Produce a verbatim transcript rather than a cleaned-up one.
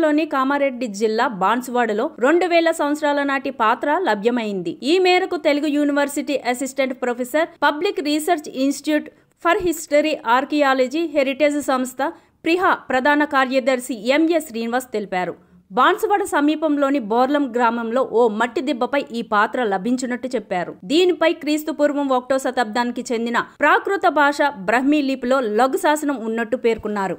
తెలంగాణలోని కామారెడ్డి జిల్లా బాంసువాడలో రెండు వేల సంవత్సరాల నాటి పాత్ర లభ్యమైంది। ఈ మేరకు Telugu university assistant professor public research institute for history archaeology heritage సంస్థ ప్రిహా ప్రధాన కార్యదర్శి ఎం ఎస్ శ్రీనివాస్ తెలిపారు। బాంసువాడ సమీపంలోని బోర్లం గ్రామంలో ఓ మట్టి దిబ్బపై ఈ పాత్ర లభించినట్టు చెప్పారు। దీనిపై క్రీస్తు పూర్వం ఒకటో శతాబ్దానికి చెందిన ప్రాకృత భాష బ్రహ్మీ లిపిలో లఘు శాసనం ఉన్నట్టు పేర్కొన్నారు।